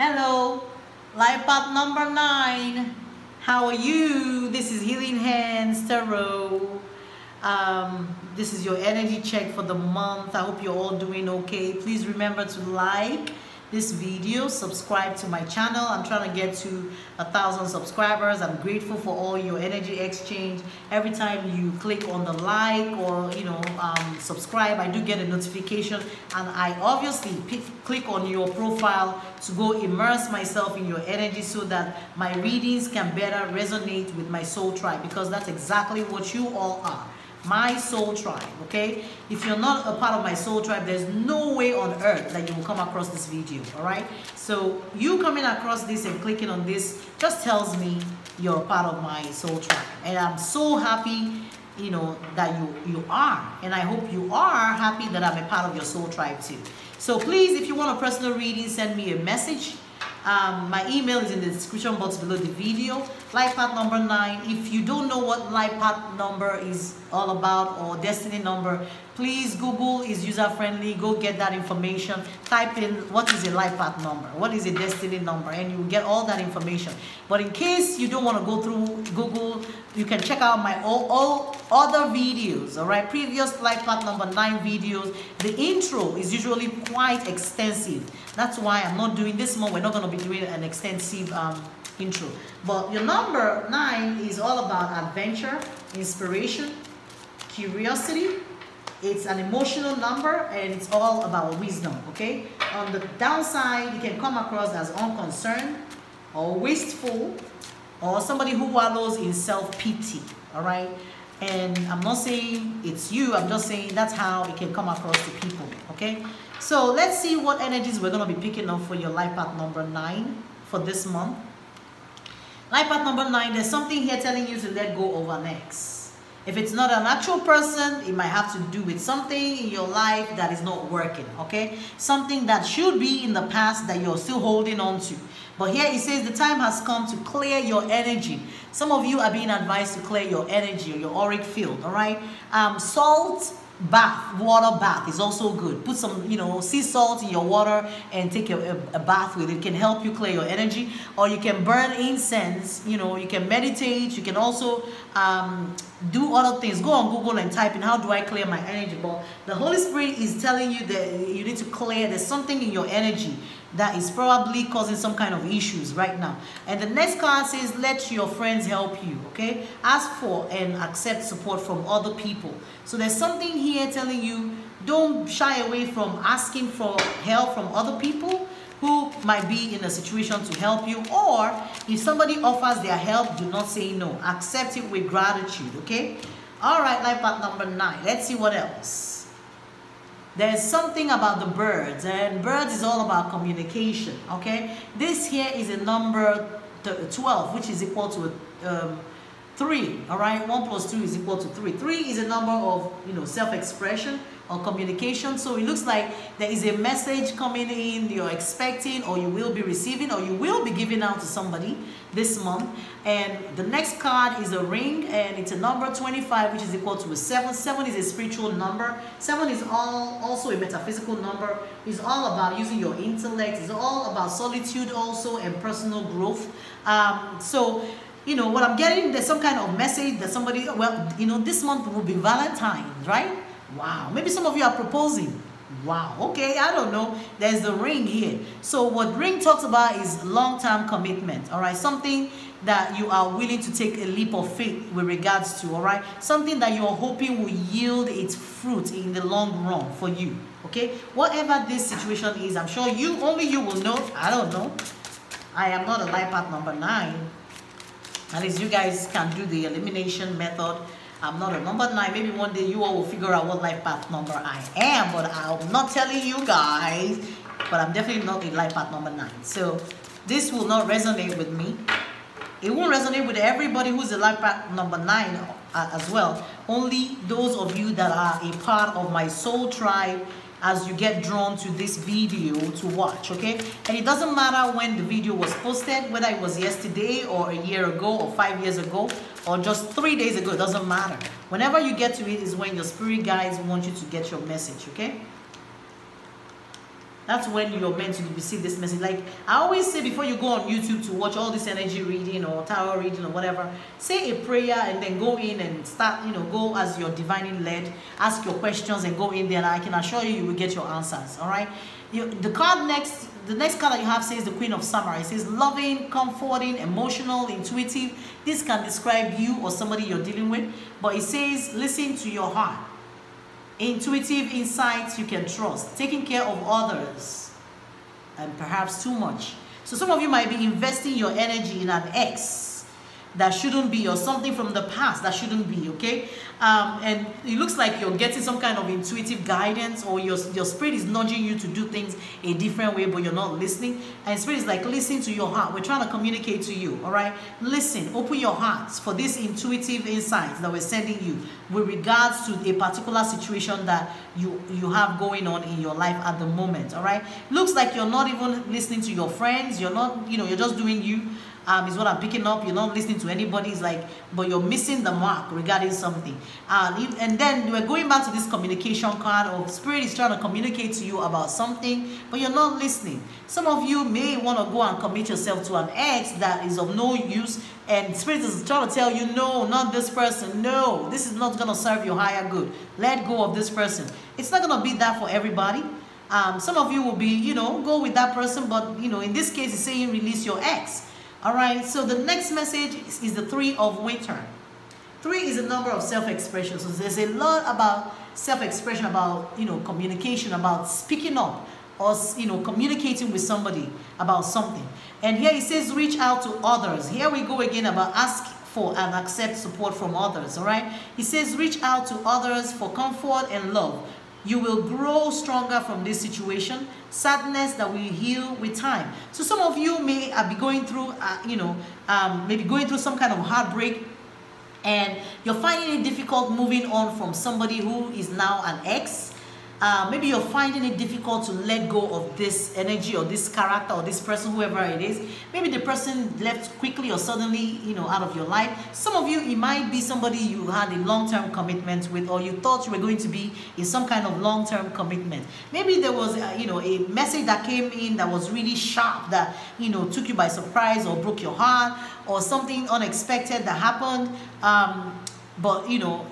Hello, Life Path number 9. How are you? This is Healing Hands Tarot. This is your energy check for the month. I hope you're all doing okay. Please remember to like this video, subscribe to my channel. I'm trying to get to 1,000 subscribers. I'm grateful for all your energy exchange. Every time you click on the like or subscribe, I do get a notification, and I obviously click on your profile to go immerse myself in your energy so that my readings can better resonate with my soul tribe, because that's exactly what you all are. My soul tribe, okay? If you're not a part of my soul tribe, there's no way on earth that you will come across this video, all right? So you coming across this and clicking on this just tells me you're a part of my soul tribe. And I'm so happy, that you are. And I hope you are happy that I'm a part of your soul tribe too. So please, if you want a personal reading, send me a message. My email is in the description box below the video. Life Path number 9. If you don't know what Life Path number is all about, or destiny number, please Google is user friendly. Go get that information. Type in what is a Life Path number, what is a destiny number, and you will get all that information. But in case you don't want to go through Google, you can check out my all other videos. All right, previous Life Path number 9 videos. The intro is usually quite extensive. That's why I'm not doing this one. We're not going to be doing an extensive intro, but your number 9 is all about adventure, inspiration, curiosity. It's an emotional number, and it's all about wisdom, okay? On the downside, you can come across as unconcerned or wasteful, or somebody who wallows in self-pity, all right? And I'm not saying it's you, I'm just saying that's how it can come across to people, okay? So let's see what energies we're going to be picking up for your Life Path number 9 for this month. Life Path number 9, there's something here telling you to let go of an ex. If it's not an actual person, it might have to do with something in your life that is not working, okay? Something that should be in the past that you're still holding on to. But here it says the time has come to clear your energy. Some of you are being advised to clear your energy or your auric field, all right? Salt bath, water bath is also good. Put some, sea salt in your water and take a bath with it. It can help you clear your energy. Or you can burn incense, you can meditate. You can also do other things. Go on Google and type in, how do I clear my energy? But the Holy Spirit is telling you that you need to clear. There's something in your energy that is probably causing some kind of issues right now. And the next card says, let your friends help you, okay? Ask for and accept support from other people. So there's something here telling you, don't shy away from asking for help from other people who might be in a situation to help you. Or if somebody offers their help, do not say no. Accept it with gratitude, okay? All right, Life Path number 9. Let's see what else. There's something about the birds, and birds is all about communication, okay? This here is a number 12, which is equal to 3, all right? 1 plus 2 is equal to 3. 3 is a number of, self-expression or communication. So it looks like there is a message coming in you're expecting, or you will be receiving, or you will be giving out to somebody this month. And the next card is a ring, and it's a number 25, which is equal to a 7. 7 is a spiritual number. 7 is also a metaphysical number. It's all about using your intellect. It's all about solitude also, and personal growth. So what I'm getting, there's some kind of message that somebody, this month will be Valentine's, right? Wow, maybe some of you are proposing. Wow, okay, I don't know. There's the ring here. So what ring talks about is long-term commitment, all right? Something that you are willing to take a leap of faith with regards to, all right? Something that you are hoping will yield its fruit in the long run for you, okay? Whatever this situation is, I'm sure only you will know. I don't know. I am not a Life Path number 9. At least you guys can do the elimination method. I'm not a number 9. Maybe one day you all will figure out what Life Path number I am, but I'm not telling you guys. But I'm definitely not in Life Path number 9. So this will not resonate with me. It won't resonate with everybody who's in Life Path number 9 as well. Only those of you that are a part of my soul tribe, as you get drawn to this video to watch, okay? And it doesn't matter when the video was posted, whether it was yesterday or a year ago or 5 years ago or just 3 days ago, it doesn't matter. Whenever you get to it is when your spirit guides want you to get your message, okay? That's when you're meant to receive this message. Like I always say, before you go on YouTube to watch all this energy reading or tarot reading or whatever, say a prayer and then go in and start, you know, go as you're divinely led, ask your questions and go in there, and I can assure you, you will get your answers. All right. The next card that you have says the Queen of Summer. It says loving, comforting, emotional, intuitive. This can describe you or somebody you're dealing with. But it says listen to your heart. Intuitive insights you can trust. Taking care of others. And perhaps too much. So some of you might be investing your energy in an ex that shouldn't be, or something from the past that shouldn't be, okay? And it looks like you're getting some kind of intuitive guidance, or your spirit is nudging you to do things a different way, but you're not listening. And spirit is like, listen to your heart. We're trying to communicate to you, all right? Listen, open your hearts for this intuitive insight that we're sending you with regards to a particular situation that you have going on in your life at the moment, all right? Looks like you're not even listening to your friends. You're not, you know, you're just doing you. Is what I'm picking up. You're not listening to anybody's, like, but you're missing the mark regarding something. And then we're going back to this communication card of spirit is trying to communicate to you about something, but you're not listening. Some of you may want to go and commit yourself to an ex that is of no use, and spirit is trying to tell you, no, not this person. No, this is not going to serve your higher good. Let go of this person. It's not going to be that for everybody. Some of you will be, you know, go with that person, but, you know, in this case, it's saying release your ex. All right, so the next message is the Three of Winter. Three is a number of self-expression. So there's a lot about self-expression, about, you know, communication, about speaking up or, you know, communicating with somebody about something. And here it says reach out to others. Here we go again about ask for and accept support from others, all right? It says reach out to others for comfort and love. You will grow stronger from this situation. Sadness that will heal with time. So some of you may be going through, you know, maybe going through some kind of heartbreak, and you're finding it difficult moving on from somebody who is now an ex. Maybe you're finding it difficult to let go of this energy or this character or this person, whoever it is. Maybe the person left quickly or suddenly, you know, out of your life. Some of you, it might be somebody you had a long-term commitment with, or you thought you were going to be in some kind of long-term commitment. Maybe there was, you know, a message that came in that was really sharp, that, you know, took you by surprise or broke your heart, or something unexpected that happened. But, you know,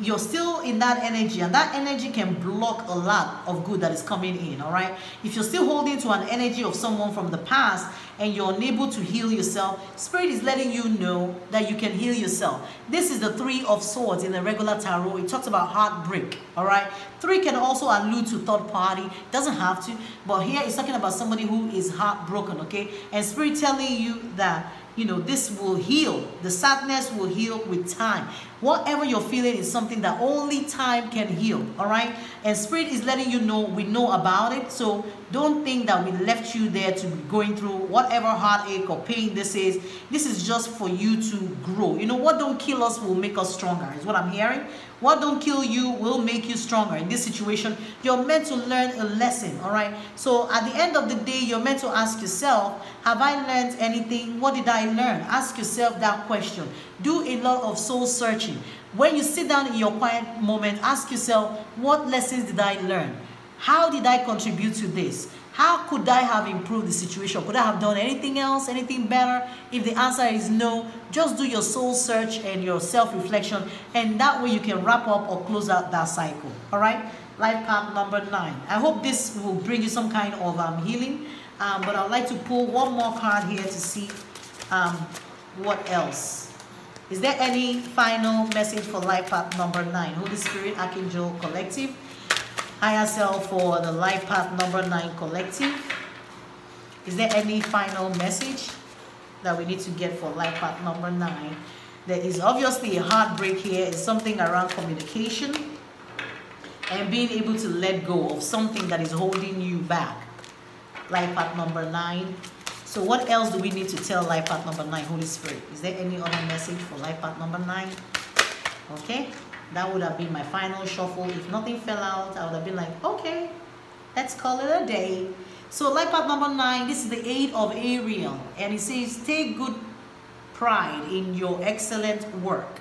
you're still in that energy, and that energy can block a lot of good that is coming in, all right? If you're still holding to an energy of someone from the past and you're unable to heal yourself, spirit is letting you know that you can heal yourself. This is the Three of Swords in the regular tarot. It talks about heartbreak, all right? Three can also allude to third party. Doesn't have to, but here it's talking about somebody who is heartbroken, okay? And spirit telling you that, you know, this will heal. The sadness will heal with time. Whatever you're feeling is something that only time can heal, all right? And spirit is letting you know, we know about it, so don't think that we left you there to be going through whatever heartache or pain this is. This is just for you to grow. You know, what don't kill us will make us stronger, is what I'm hearing. What don't kill you will make you stronger. In this situation, you're meant to learn a lesson, all right? So at the end of the day, you're meant to ask yourself, have I learned anything? What did I learn? Ask yourself that question. Do a lot of soul searching. When you sit down in your quiet moment, ask yourself, what lessons did I learn? How did I contribute to this? How could I have improved the situation? Could I have done anything else, anything better? If the answer is no, just do your soul search and your self-reflection, and that way you can wrap up or close out that cycle, all right? Life path number 9. I hope this will bring you some kind of healing, but I'd like to pull one more card here to see what else. Is there any final message for life path number 9? Holy Spirit, Archangel Collective, higher self for the life path number 9 collective. Is there any final message that we need to get for life path number 9? There is obviously a heartbreak here. It's something around communication and being able to let go of something that is holding you back. Life path number 9. So what else do we need to tell life path number 9, Holy Spirit? Is there any other message for life path number 9? Okay. That would have been my final shuffle. If nothing fell out, I would have been like, okay, let's call it a day. So life path number 9, this is the 8 of Ariel. And it says, take good pride in your excellent work.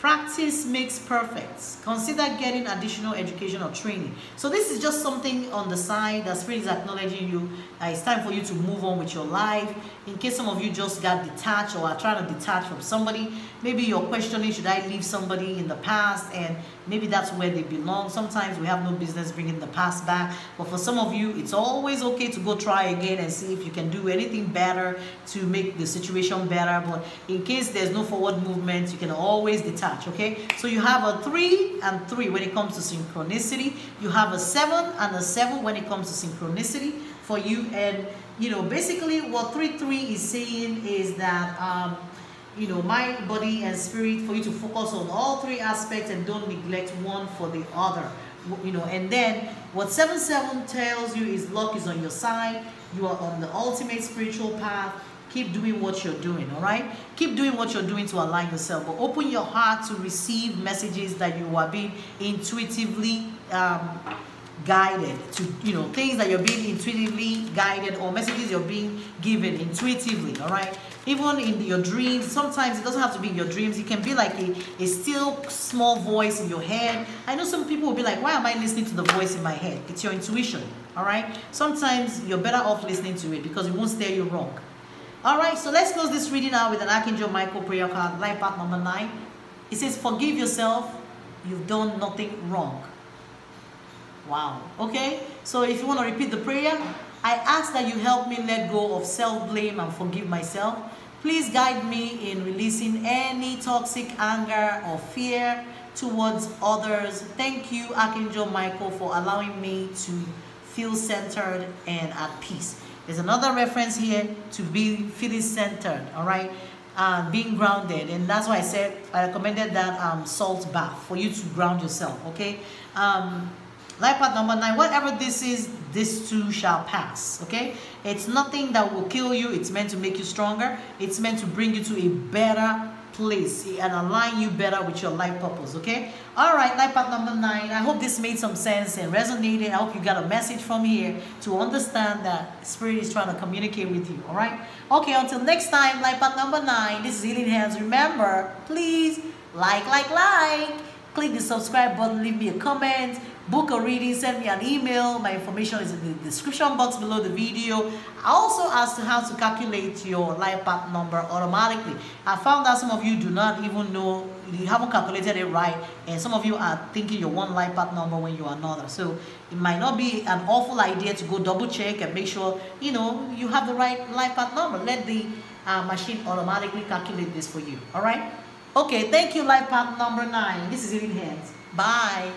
Practice makes perfect. Consider getting additional education or training. So this is just something on the side that Spirit is acknowledging you. It's time for you to move on with your life. In case some of you just got detached or are trying to detach from somebody, maybe you're questioning, should I leave somebody in the past? And maybe that's where they belong. Sometimes we have no business bringing the past back. But for some of you, it's always okay to go try again and see if you can do anything better to make the situation better. But in case there's no forward movement, you can always detach. Okay, so you have a 3 and 3 when it comes to synchronicity. You have a 7 and a 7 when it comes to synchronicity for you. And you know, basically what 3/3 is saying is that you know, mind, body and spirit, for you to focus on all three aspects and don't neglect one for the other, you know. And then what 7/7 tells you is luck is on your side. You are on the ultimate spiritual path. Keep doing what you're doing, all right? Keep doing what you're doing to align yourself. But open your heart to receive messages that you are being intuitively guided to, you know, things that you're being intuitively guided, or messages you're being given intuitively, all right? Even in your dreams, sometimes it doesn't have to be in your dreams. It can be like a still small voice in your head. I know some people will be like, why am I listening to the voice in my head? It's your intuition, all right? Sometimes you're better off listening to it because it won't steer you wrong. Alright, so let's close this reading out with an Archangel Michael prayer card, Life Path number 9. It says, forgive yourself, you've done nothing wrong. Wow, okay? So if you want to repeat the prayer, I ask that you help me let go of self-blame and forgive myself. Please guide me in releasing any toxic anger or fear towards others. Thank you, Archangel Michael, for allowing me to feel centered and at peace. There's another reference here to be feeling centered, all right, being grounded. And that's why I said I recommended that salt bath for you to ground yourself, okay? Life path number 9, whatever this is, this too shall pass, okay? It's nothing that will kill you. It's meant to make you stronger. It's meant to bring you to a better place and align you better with your life purpose, okay? All right, life path number 9. I hope this made some sense and resonated. I hope you got a message from here to understand that Spirit is trying to communicate with you, all right? Okay, until next time, life path number 9, this is Healing Hands. Remember, please like. Click the subscribe button, leave me a comment, book a reading, send me an email. My information is in the description box below the video. I also asked to how to calculate your life path number automatically. I found that some of you do not even know, you haven't calculated it right, and some of you are thinking you're one life path number when you're another. So it might not be an awful idea to go double check and make sure, you know, you have the right life path number. Let the machine automatically calculate this for you, all right? Okay, thank you, life path number 9. This is Healing Hands. Bye.